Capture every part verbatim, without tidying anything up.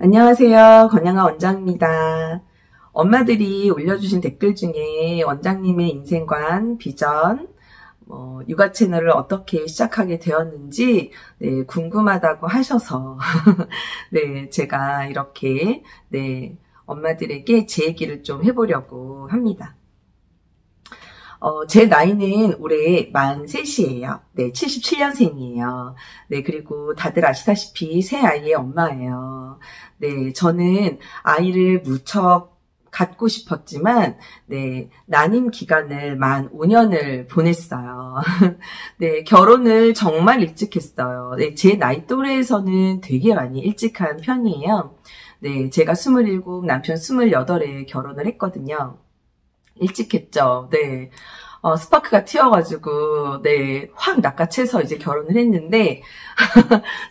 안녕하세요. 권향화 원장입니다. 엄마들이 올려주신 댓글 중에 원장님의 인생관, 비전, 뭐 육아 채널을 어떻게 시작하게 되었는지 네, 궁금하다고 하셔서 네, 제가 이렇게 네, 엄마들에게 제 얘기를 좀 해보려고 합니다. 어, 제 나이는 올해 만 셋이에요. 네, 칠십칠년생이에요. 네, 그리고 다들 아시다시피 세 아이의 엄마예요. 네, 저는 아이를 무척 갖고 싶었지만, 네, 난임 기간을 만 오 년을 보냈어요. 네, 결혼을 정말 일찍 했어요. 네, 제 나이 또래에서는 되게 많이 일찍 한 편이에요. 네, 제가 스물일곱, 남편 스물여덟에 결혼을 했거든요. 일찍 했죠. 네. 어, 스파크가 튀어가지고, 네. 확 낚아채서 이제 결혼을 했는데,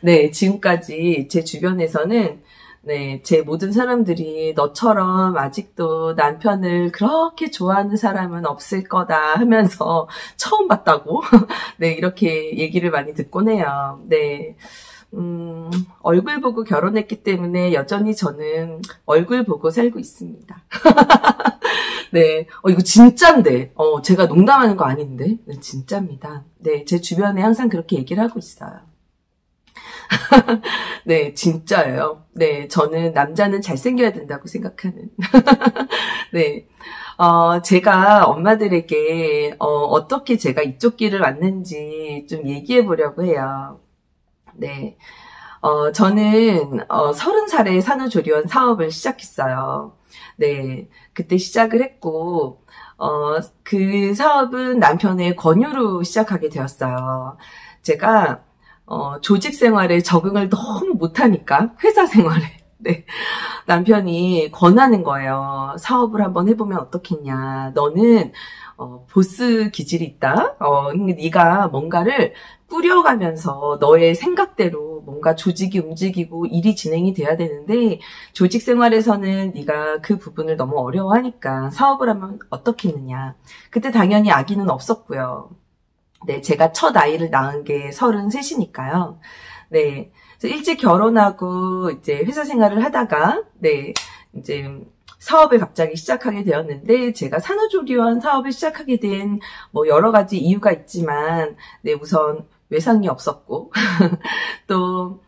네. 지금까지 제 주변에서는, 네. 제 모든 사람들이 너처럼 아직도 남편을 그렇게 좋아하는 사람은 없을 거다 하면서 처음 봤다고, 네. 이렇게 얘기를 많이 듣곤 해요. 네. 음, 얼굴 보고 결혼했기 때문에 여전히 저는 얼굴 보고 살고 있습니다. 네, 어, 이거 진짠데, 어, 제가 농담하는 거 아닌데, 네, 진짜입니다. 네, 제 주변에 항상 그렇게 얘기를 하고 있어요. 네, 진짜예요. 네, 저는 남자는 잘생겨야 된다고 생각하는. 네, 어, 제가 엄마들에게, 어, 어떻게 제가 이쪽 길을 왔는지 좀 얘기해 보려고 해요. 네, 어, 저는, 어, 서른 살에 산후조리원 사업을 시작했어요. 네, 그때 시작을 했고, 어, 그 사업은 남편의 권유로 시작하게 되었어요. 제가, 어, 조직 생활에 적응을 너무 못하니까, 회사 생활에. 네. 남편이 권하는 거예요. 사업을 한번 해보면 어떻겠냐. 너는, 어, 보스 기질이 있다. 어, 네가 뭔가를 꾸려가면서 너의 생각대로 뭔가 조직이 움직이고 일이 진행이 돼야 되는데, 조직 생활에서는 네가 그 부분을 너무 어려워하니까 사업을 하면 어떻겠느냐. 그때 당연히 아기는 없었고요. 네, 제가 첫 아이를 낳은 게 서른셋이니까요. 네. 일찍 결혼하고 이제 회사 생활을 하다가 네 이제 사업을 갑자기 시작하게 되었는데, 제가 산후조리원 사업을 시작하게 된 뭐 여러 가지 이유가 있지만, 네 우선 외상이 없었고 또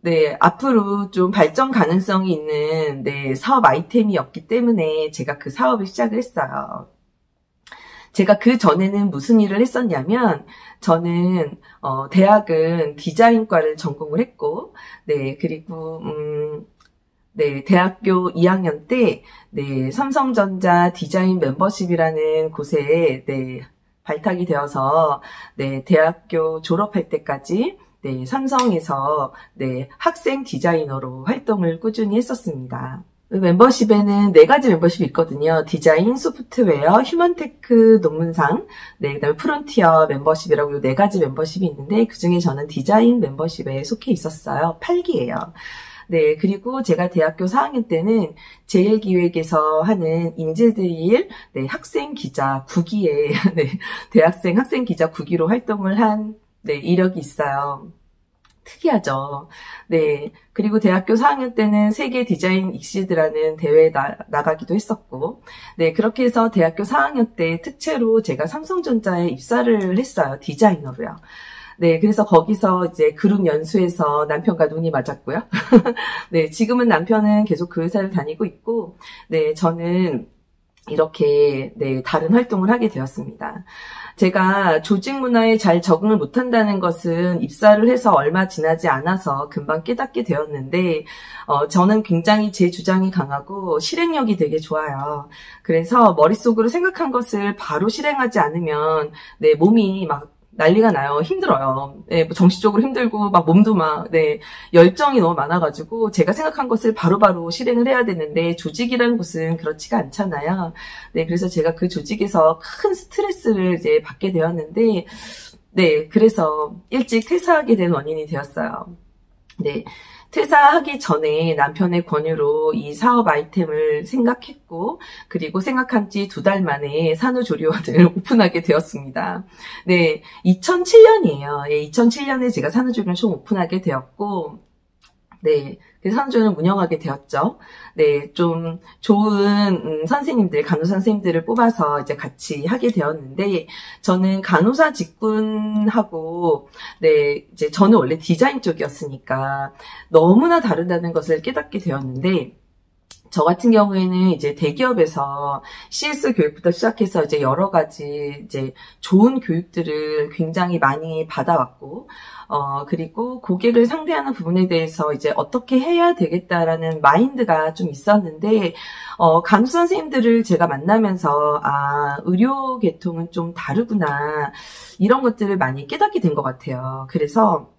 네 앞으로 좀 발전 가능성이 있는 네 사업 아이템이었기 때문에 제가 그 사업을 시작을 했어요. 제가 그 전에는 무슨 일을 했었냐면, 저는 어, 대학은 디자인과를 전공을 했고, 네 그리고 음, 네 대학교 이 학년 때 네, 삼성전자 디자인 멤버십이라는 곳에 네, 발탁이 되어서 네 대학교 졸업할 때까지 네, 삼성에서 네, 학생 디자이너로 활동을 꾸준히 했었습니다. 멤버십에는 네 가지 멤버십이 있거든요. 디자인, 소프트웨어, 휴먼테크, 논문상, 네, 그 다음에 프론티어 멤버십이라고 네 가지 멤버십이 있는데, 그 중에 저는 디자인 멤버십에 속해 있었어요. 팔 기예요. 네, 그리고 제가 대학교 사 학년 때는 제일기획에서 하는 인재드릴 네, 학생 기자 구 기에, 네, 대학생 학생 기자 구 기로 활동을 한 네, 이력이 있어요. 특이하죠. 네. 그리고 대학교 사 학년 때는 세계 디자인 익시드라는 대회에 나, 나가기도 했었고, 네. 그렇게 해서 대학교 사 학년 때 특채로 제가 삼성전자에 입사를 했어요. 디자이너로요. 네. 그래서 거기서 이제 그룹 연수에서 남편과 눈이 맞았고요. 네. 지금은 남편은 계속 그 회사를 다니고 있고, 네. 저는 이렇게 네 다른 활동을 하게 되었습니다. 제가 조직 문화에 잘 적응을 못한다는 것은 입사를 해서 얼마 지나지 않아서 금방 깨닫게 되었는데, 어, 저는 굉장히 제 주장이 강하고 실행력이 되게 좋아요. 그래서 머릿속으로 생각한 것을 바로 실행하지 않으면 내 몸이 막 난리가 나요. 힘들어요. 네, 뭐 정신적으로 힘들고 막 몸도 막 네, 열정이 너무 많아가지고 제가 생각한 것을 바로바로 실행을 해야 되는데, 조직이라는 곳은 그렇지가 않잖아요. 네, 그래서 제가 그 조직에서 큰 스트레스를 이제 받게 되었는데, 네, 그래서 일찍 퇴사하게 된 원인이 되었어요. 네. 퇴사하기 전에 남편의 권유로 이 사업 아이템을 생각했고, 그리고 생각한 지 두 달 만에 산후조리원을 오픈하게 되었습니다. 네, 이천칠년이에요. 예, 이천칠년에 제가 산후조리원을 처음 오픈하게 되었고, 네, 그래서 삼성전자를 운영하게 되었죠. 네, 좀 좋은 음, 선생님들, 간호사 선생님들을 뽑아서 이제 같이 하게 되었는데, 저는 간호사 직군하고, 네, 이제 저는 원래 디자인 쪽이었으니까 너무나 다르다는 것을 깨닫게 되었는데, 저 같은 경우에는 이제 대기업에서 씨에스 교육부터 시작해서 이제 여러 가지 이제 좋은 교육들을 굉장히 많이 받아왔고, 어, 그리고 고객을 상대하는 부분에 대해서 이제 어떻게 해야 되겠다라는 마인드가 좀 있었는데, 어, 간호사 선생님들을 제가 만나면서, 아, 의료 계통은 좀 다르구나, 이런 것들을 많이 깨닫게 된 것 같아요. 그래서,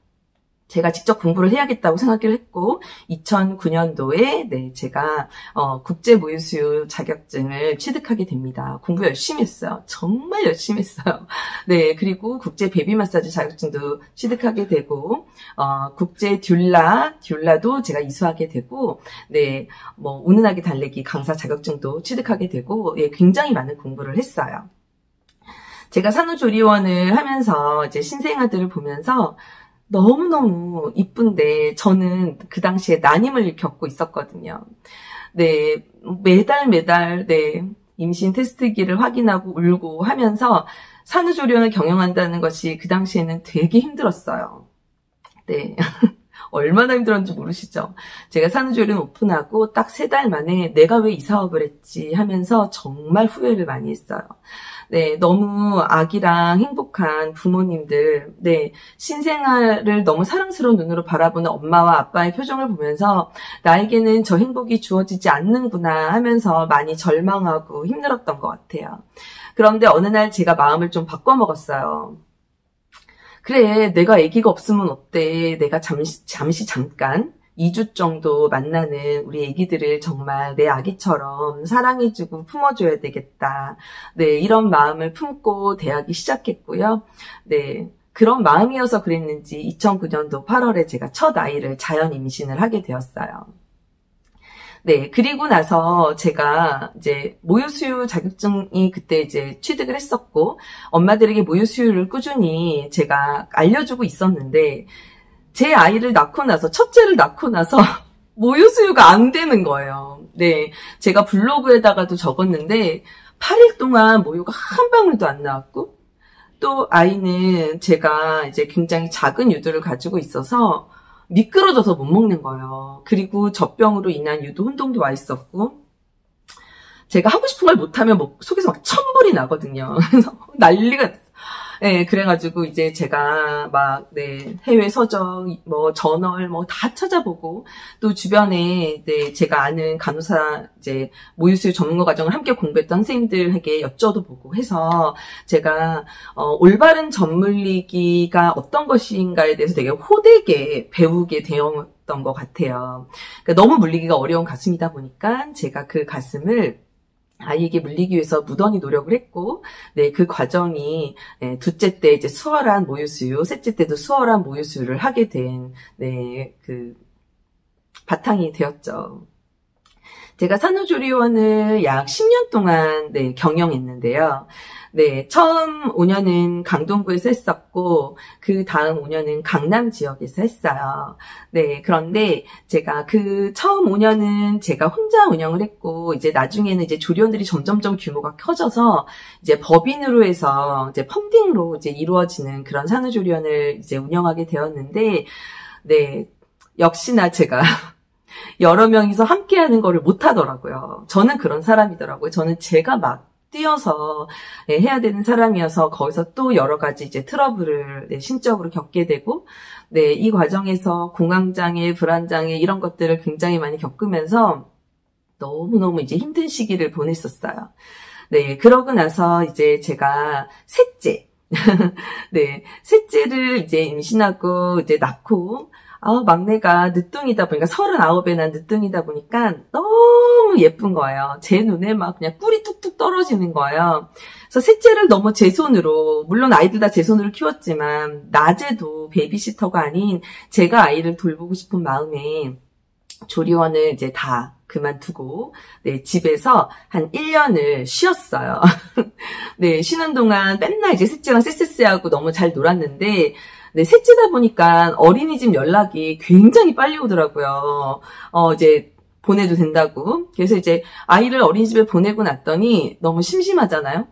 제가 직접 공부를 해야겠다고 생각을 했고, 이천구 년도에 네, 제가 어, 국제무유수유 자격증을 취득하게 됩니다. 공부 열심히 했어요. 정말 열심히 했어요. 네, 그리고 국제 베비마사지 자격증도 취득하게 되고, 어, 국제 듀라, 듀라도 제가 이수하게 되고, 네, 뭐 운운하게 달래기 강사 자격증도 취득하게 되고, 예, 굉장히 많은 공부를 했어요. 제가 산후조리원을 하면서 이제 신생아들을 보면서 너무너무 이쁜데, 저는 그 당시에 난임을 겪고 있었거든요. 네, 매달 매달, 네, 임신 테스트기를 확인하고 울고 하면서 산후조리원을 경영한다는 것이 그 당시에는 되게 힘들었어요. 네. 얼마나 힘들었는지 모르시죠? 제가 산후조리원 오픈하고 딱 세 달 만에 내가 왜 이 사업을 했지 하면서 정말 후회를 많이 했어요. 네, 너무 아기랑 행복한 부모님들, 네, 신생아를 너무 사랑스러운 눈으로 바라보는 엄마와 아빠의 표정을 보면서 나에게는 저 행복이 주어지지 않는구나 하면서 많이 절망하고 힘들었던 것 같아요. 그런데 어느 날 제가 마음을 좀 바꿔먹었어요. 그래, 내가 아기가 없으면 어때? 내가 잠시, 잠시 잠깐 이 주 정도 만나는 우리 아기들을 정말 내 아기처럼 사랑해주고 품어줘야 되겠다. 네, 이런 마음을 품고 대하기 시작했고요. 네, 그런 마음이어서 그랬는지 이천구 년도 팔월에 제가 첫 아이를 자연 임신을 하게 되었어요. 네, 그리고 나서 제가 이제 모유수유 자격증이 그때 이제 취득을 했었고, 엄마들에게 모유수유를 꾸준히 제가 알려주고 있었는데, 제 아이를 낳고 나서, 첫째를 낳고 나서 모유수유가 안 되는 거예요. 네, 제가 블로그에다가도 적었는데, 팔 일 동안 모유가 한 방울도 안 나왔고, 또 아이는 제가 이제 굉장히 작은 유두를 가지고 있어서 미끄러져서 못 먹는 거예요. 그리고 젖병으로 인한 유도 혼동도 와 있었고, 제가 하고 싶은 걸 못하면 뭐 속에서 막 천불이 나거든요. 그래서 난리가, 네, 그래가지고 이제 제가 막, 네, 해외 서적, 뭐 저널, 뭐 다 찾아보고, 또 주변에, 네, 제가 아는 간호사, 이제 모유수유 전문가 과정을 함께 공부했던 선생님들에게 여쭤도 보고 해서, 제가, 어, 올바른 젖물리기가 어떤 것인가에 대해서 되게 호되게 배우게 되었던 것 같아요. 그러니까 너무 물리기가 어려운 가슴이다 보니까 제가 그 가슴을 아이에게 물리기 위해서 무던히 노력을 했고, 네, 그 과정이, 네, 둘째 때 이제 수월한 모유수유, 셋째 때도 수월한 모유수유를 하게 된, 네, 그, 바탕이 되었죠. 제가 산후조리원을 약 십 년 동안, 네, 경영했는데요. 네, 처음 오 년은 강동구에서 했었고, 그 다음 오 년은 강남 지역에서 했어요. 네, 그런데 제가 그 처음 오 년은 제가 혼자 운영을 했고, 이제 나중에는 이제 조리원들이 점점점 규모가 커져서, 이제 법인으로 해서 이제 펀딩으로 이제 이루어지는 그런 산후조리원을 이제 운영하게 되었는데, 네, 역시나 제가 여러 명이서 함께하는 거를 못하더라고요. 저는 그런 사람이더라고요. 저는 제가 막 뛰어서 해야 되는 사람이어서 거기서 또 여러 가지 이제 트러블을, 네, 심적으로 겪게 되고, 네, 이 과정에서 공황장애, 불안장애 이런 것들을 굉장히 많이 겪으면서 너무너무 이제 힘든 시기를 보냈었어요. 네, 그러고 나서 이제 제가 셋째, 네, 셋째를 이제 임신하고 이제 낳고, 아, 막내가 늦둥이다 보니까, 서른아홉에 난 늦둥이다 보니까 너무 예쁜 거예요. 제 눈에 막 그냥 꿀이 뚝뚝 떨어지는 거예요. 그래서 셋째를 너무 제 손으로, 물론 아이들 다 제 손으로 키웠지만, 낮에도 베이비시터가 아닌 제가 아이를 돌보고 싶은 마음에 조리원을 이제 다 그만두고, 네, 집에서 한 일 년을 쉬었어요. 네, 쉬는 동안 맨날 이제 셋째랑 쎄쎄쎄하고 너무 잘 놀았는데, 네, 셋째다 보니까 어린이집 연락이 굉장히 빨리 오더라고요. 어, 이제 보내도 된다고. 그래서 이제 아이를 어린이집에 보내고 났더니 너무 심심하잖아요.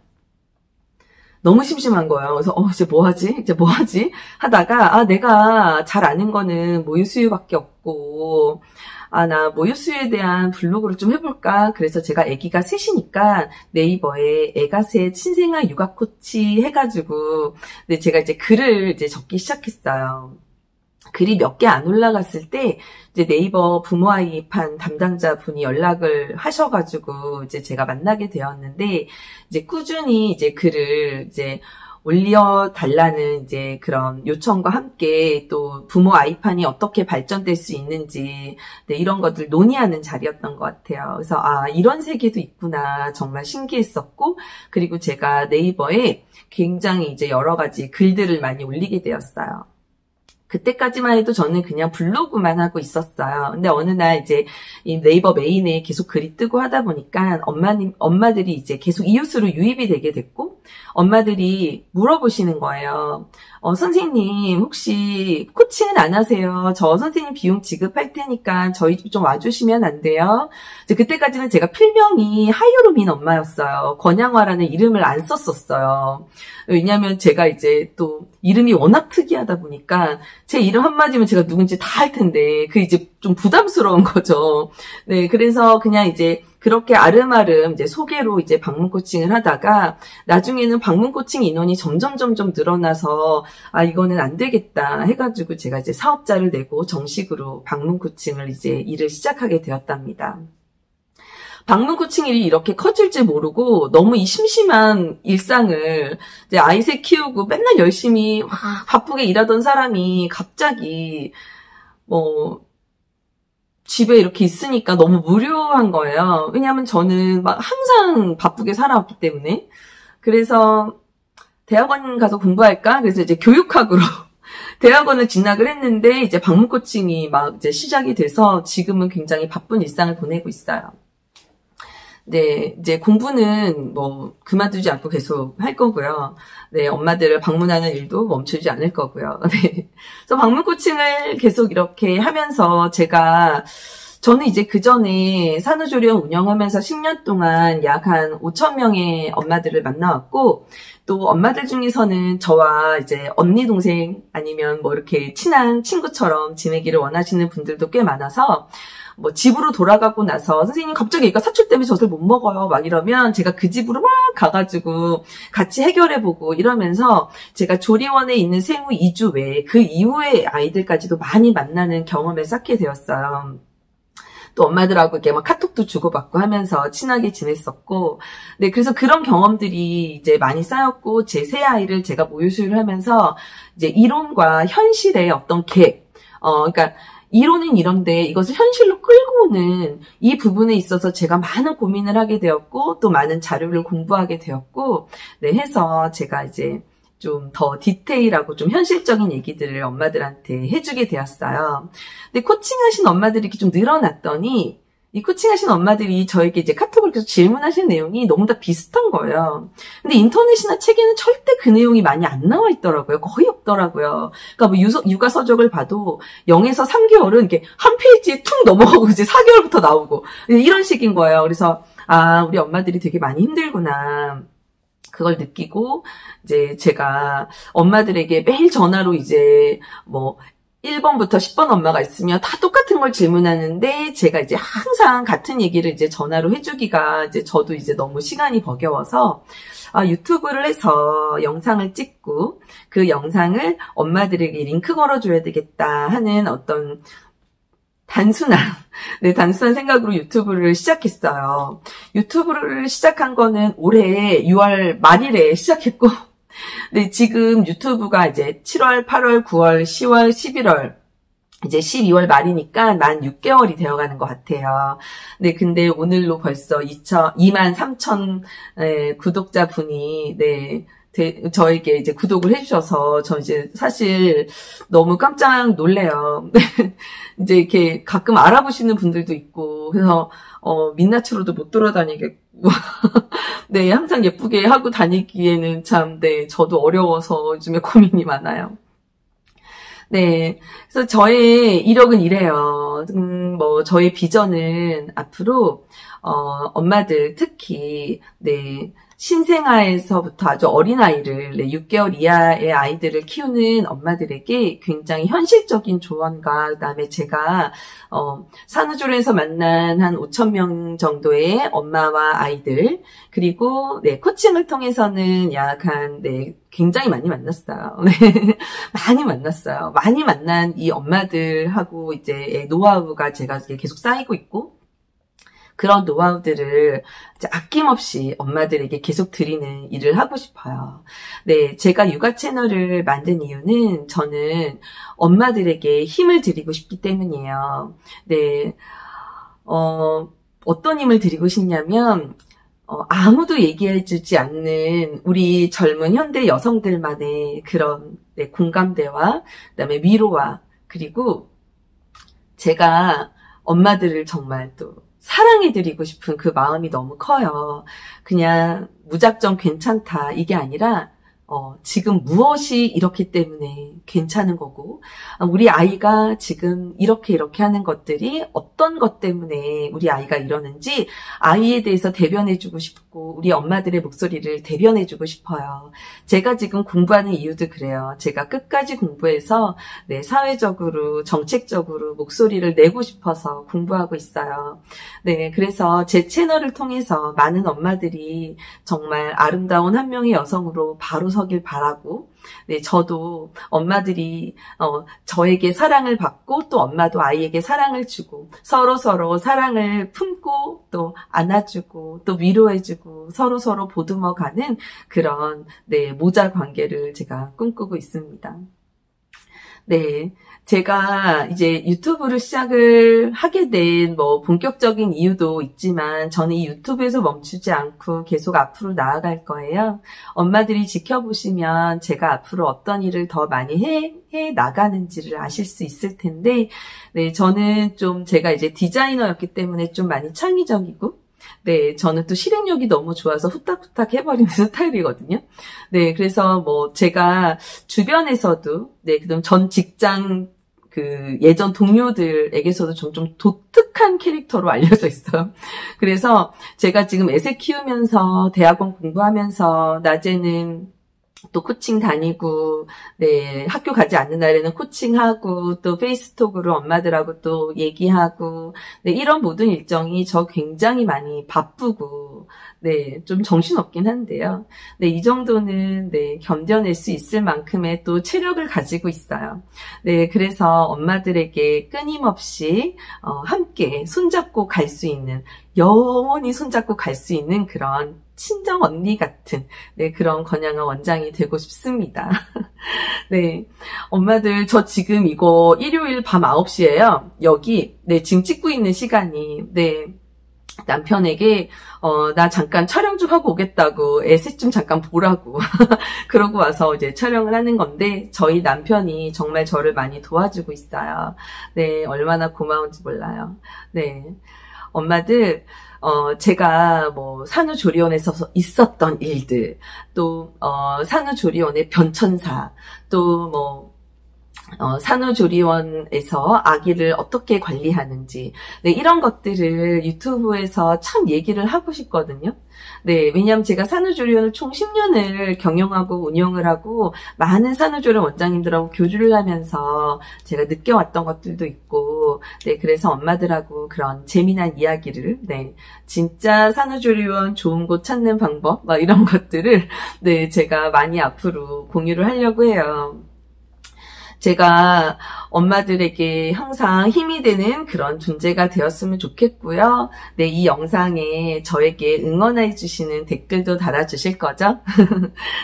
너무 심심한 거예요. 그래서 어 이제 뭐하지? 이제 뭐하지? 하다가 아 내가 잘 아는 거는 모유수유밖에 없고 아 나 모유수유에 대한 블로그를 좀 해볼까? 그래서 제가 애기가 셋이니까 네이버에 애가 셋 신생아 육아 코치 해가지고 근데 제가 이제 글을 이제 적기 시작했어요. 글이 몇 개 안 올라갔을 때 이제 네이버 부모아이판 담당자 분이 연락을 하셔가지고 이제 제가 만나게 되었는데 이제 꾸준히 이제 글을 이제 올려달라는 이제 그런 요청과 함께 또 부모아이판이 어떻게 발전될 수 있는지 네, 이런 것들 논의하는 자리였던 것 같아요. 그래서 아 이런 세계도 있구나 정말 신기했었고 그리고 제가 네이버에 굉장히 이제 여러 가지 글들을 많이 올리게 되었어요. 그때까지만 해도 저는 그냥 블로그만 하고 있었어요. 근데 어느 날 이제 이 네이버 메인에 계속 글이 뜨고 하다 보니까 엄마님, 엄마들이 이제 계속 이웃으로 유입이 되게 됐고, 엄마들이 물어보시는 거예요. 어, 선생님, 혹시 코칭은 안 하세요? 저 선생님 비용 지급할 테니까 저희 집 좀 와주시면 안 돼요? 이제 그때까지는 제가 필명이 하유로 민 엄마였어요. 권향화라는 이름을 안 썼었어요. 왜냐면 제가 이제 또 이름이 워낙 특이하다 보니까 제 이름 한마디면 제가 누군지 다 알 텐데 그게 이제 좀 부담스러운 거죠. 네, 그래서 그냥 이제 그렇게 아름아름 이제 소개로 이제 방문 코칭을 하다가 나중에는 방문 코칭 인원이 점점 점점 늘어나서 아 이거는 안 되겠다 해가지고 제가 이제 사업자를 내고 정식으로 방문 코칭을 이제 일을 시작하게 되었답니다. 방문 코칭 일이 이렇게 커질 줄 모르고 너무 이 심심한 일상을 이제 아이 셋 키우고 맨날 열심히 막 바쁘게 일하던 사람이 갑자기 뭐 집에 이렇게 있으니까 너무 무료한 거예요. 왜냐하면 저는 막 항상 바쁘게 살아왔기 때문에 그래서 대학원 가서 공부할까? 그래서 이제 교육학으로 대학원을 진학을 했는데 이제 방문 코칭이 막 이제 시작이 돼서 지금은 굉장히 바쁜 일상을 보내고 있어요. 네, 이제 공부는 뭐 그만두지 않고 계속 할 거고요. 네, 엄마들을 방문하는 일도 멈추지 않을 거고요. 네, 그래서 방문 코칭을 계속 이렇게 하면서 제가 저는 이제 그 전에 산후조리원 운영하면서 십 년 동안 약 한 오천 명의 엄마들을 만나왔고 또 엄마들 중에서는 저와 이제 언니 동생 아니면 뭐 이렇게 친한 친구처럼 지내기를 원하시는 분들도 꽤 많아서 뭐 집으로 돌아가고 나서 선생님 갑자기 얘가 사출 때문에 젖을 못 먹어요 막 이러면 제가 그 집으로 막 가가지고 같이 해결해보고 이러면서 제가 조리원에 있는 생후 이 주 외에 그 이후에 아이들까지도 많이 만나는 경험을 쌓게 되었어요. 또 엄마들하고 이렇게 막 카톡도 주고받고 하면서 친하게 지냈었고, 네, 그래서 그런 경험들이 이제 많이 쌓였고, 제 세 아이를 제가 모유수유를 하면서 이제 이론과 현실의 어떤 갭, 어, 그러니까 이론은 이런데 이것을 현실로 끌고 오는 이 부분에 있어서 제가 많은 고민을 하게 되었고, 또 많은 자료를 공부하게 되었고, 네, 해서 제가 이제 좀 더 디테일하고 좀 현실적인 얘기들을 엄마들한테 해주게 되었어요. 근데 코칭하신 엄마들이 이렇게 좀 늘어났더니 이 코칭하신 엄마들이 저에게 이제 카톡을 계속 질문하시는 내용이 너무 다 비슷한 거예요. 근데 인터넷이나 책에는 절대 그 내용이 많이 안 나와 있더라고요. 거의 없더라고요. 그러니까 뭐 유서, 육아 서적을 봐도 영에서 삼 개월은 이렇게 한 페이지에 툭 넘어가고 이제 사 개월부터 나오고 이런 식인 거예요. 그래서 아, 우리 엄마들이 되게 많이 힘들구나. 그걸 느끼고 이제 제가 엄마들에게 매일 전화로 이제 뭐 일 번부터 십 번 엄마가 있으면 다 똑같은 걸 질문하는데 제가 이제 항상 같은 얘기를 이제 전화로 해주기가 이제 저도 이제 너무 시간이 버거워서 아, 유튜브를 해서 영상을 찍고 그 영상을 엄마들에게 링크 걸어줘야 되겠다 하는 어떤 단순한, 네, 단순한 생각으로 유튜브를 시작했어요. 유튜브를 시작한 거는 올해 유월 말일에 시작했고, 네, 지금 유튜브가 이제 칠월, 팔월, 구월, 시월, 십일월, 이제 십이월 말이니까 만 육 개월이 되어가는 것 같아요. 네, 근데 오늘로 벌써 이만 삼천 네, 구독자분이, 네, 데, 저에게 이제 구독을 해주셔서 저 이제 사실 너무 깜짝 놀래요. 이제 이렇게 가끔 알아보시는 분들도 있고 그래서 어, 민낯으로도 못 돌아다니겠고 네 항상 예쁘게 하고 다니기에는 참 네, 저도 어려워서 요즘에 고민이 많아요. 네. 그래서 저의 이력은 이래요. 음, 뭐, 저의 비전은 앞으로, 어, 엄마들 특히, 네, 신생아에서부터 아주 어린아이를, 네, 육 개월 이하의 아이들을 키우는 엄마들에게 굉장히 현실적인 조언과, 그 다음에 제가, 어, 산후조리에서 만난 한 오천 명 정도의 엄마와 아이들, 그리고, 네, 코칭을 통해서는 약 한, 네, 굉장히 많이 만났어요. 네. 많이 만났어요. 많이 만난 이 엄마들하고 이제 노하우가 제가 계속 쌓이고 있고, 그런 노하우들을 이제 아낌없이 엄마들에게 계속 드리는 일을 하고 싶어요. 네, 제가 육아 채널을 만든 이유는 저는 엄마들에게 힘을 드리고 싶기 때문이에요. 네, 어, 어떤 힘을 드리고 싶냐면, 어, 아무도 얘기해주지 않는 우리 젊은 현대 여성들만의 그런, 네, 공감대와, 그 다음에 위로와, 그리고 제가 엄마들을 정말 또 사랑해드리고 싶은 그 마음이 너무 커요. 그냥 무작정 괜찮다, 이게 아니라, 어, 지금 무엇이 이렇기 때문에 괜찮은 거고, 우리 아이가 지금 이렇게 이렇게 하는 것들이 어떤 것 때문에 우리 아이가 이러는지 아이에 대해서 대변해주고 싶고, 우리 엄마들의 목소리를 대변해주고 싶어요. 제가 지금 공부하는 이유도 그래요. 제가 끝까지 공부해서, 네, 사회적으로, 정책적으로 목소리를 내고 싶어서 공부하고 있어요. 네, 그래서 제 채널을 통해서 많은 엄마들이 정말 아름다운 한 명의 여성으로 바로 서 길 바라고, 네, 저도 엄마들이, 어, 저에게 사랑을 받고, 또 엄마도 아이에게 사랑을 주고, 서로서로 사랑을 품고, 또 안아주고, 또 위로해주고, 서로서로 보듬어가는 그런, 네, 모자 관계를 제가 꿈꾸고 있습니다. 네. 제가 이제 유튜브를 시작을 하게 된 뭐 본격적인 이유도 있지만, 저는 이 유튜브에서 멈추지 않고 계속 앞으로 나아갈 거예요. 엄마들이 지켜보시면 제가 앞으로 어떤 일을 더 많이 해, 해 나가는지를 아실 수 있을 텐데, 네, 저는 좀 제가 이제 디자이너였기 때문에 좀 많이 창의적이고, 네, 저는 또 실행력이 너무 좋아서 후딱후딱 해버리는 스타일이거든요. 네, 그래서 뭐 제가 주변에서도, 네, 그다음 전 직장 그 예전 동료들에게서도 좀 좀 독특한 캐릭터로 알려져 있어요. 그래서 제가 지금 애새 키우면서 대학원 공부하면서 낮에는 또 코칭 다니고, 네, 학교 가지 않는 날에는 코칭하고, 또 페이스톡으로 엄마들하고 또 얘기하고, 네, 이런 모든 일정이 저 굉장히 많이 바쁘고, 네, 좀 정신없긴 한데요. 네, 이 정도는, 네, 견뎌낼 수 있을 만큼의 또 체력을 가지고 있어요. 네, 그래서 엄마들에게 끊임없이, 어, 함께 손잡고 갈 수 있는, 영원히 손잡고 갈 수 있는 그런 친정 언니 같은, 네, 그런 권향화 원장이 되고 싶습니다. 네, 엄마들 저 지금 이거 일요일 밤 아홉 시예요. 여기, 네, 지금 찍고 있는 시간이, 네, 남편에게, 어, 나 잠깐 촬영 좀 하고 오겠다고, 애셋 좀 잠깐 보라고 그러고 와서 이제 촬영을 하는 건데, 저희 남편이 정말 저를 많이 도와주고 있어요. 네, 얼마나 고마운지 몰라요. 네, 엄마들, 어, 제가 뭐 산후조리원에서 있었던 일들, 또, 어, 산후조리원의 변천사, 또 뭐, 어, 산후조리원에서 아기를 어떻게 관리하는지, 네, 이런 것들을 유튜브에서 참 얘기를 하고 싶거든요. 네, 왜냐하면 제가 산후조리원을 총 십 년을 경영하고 운영을 하고, 많은 산후조리원 원장님들하고 교류를 하면서 제가 느껴왔던 것들도 있고, 네, 그래서 엄마들하고 그런 재미난 이야기를, 네, 진짜 산후조리원 좋은 곳 찾는 방법, 막 이런 것들을, 네, 제가 많이 앞으로 공유를 하려고 해요. 제가 엄마들에게 항상 힘이 되는 그런 존재가 되었으면 좋겠고요. 네, 이 영상에 저에게 응원해 주시는 댓글도 달아주실 거죠?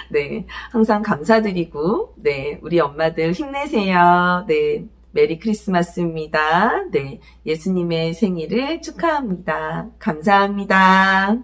네, 항상 감사드리고, 네, 우리 엄마들 힘내세요. 네, 메리 크리스마스입니다. 네, 예수님의 생일을 축하합니다. 감사합니다.